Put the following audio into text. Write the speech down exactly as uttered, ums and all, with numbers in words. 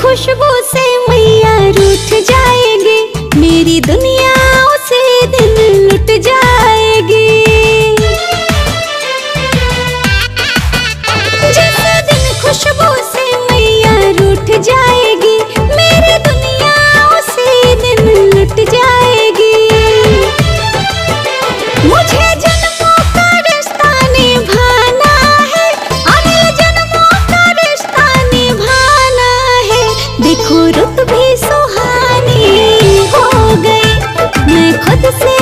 खुशबू से मैया रूठ जाएगी, मेरी दुनिया उसे दिन लुट जाएगी। जिस दिन खुशबू से मैया रूठ जाएगी, मेरी दुनिया उसे दिन लुट जाएगी। मुझे जन्मों का रिश्ता निभाना है, अगले जन्मों का रिश्ता निभाना। देखो रुत भी सुहानी हो गई, मैं खुद से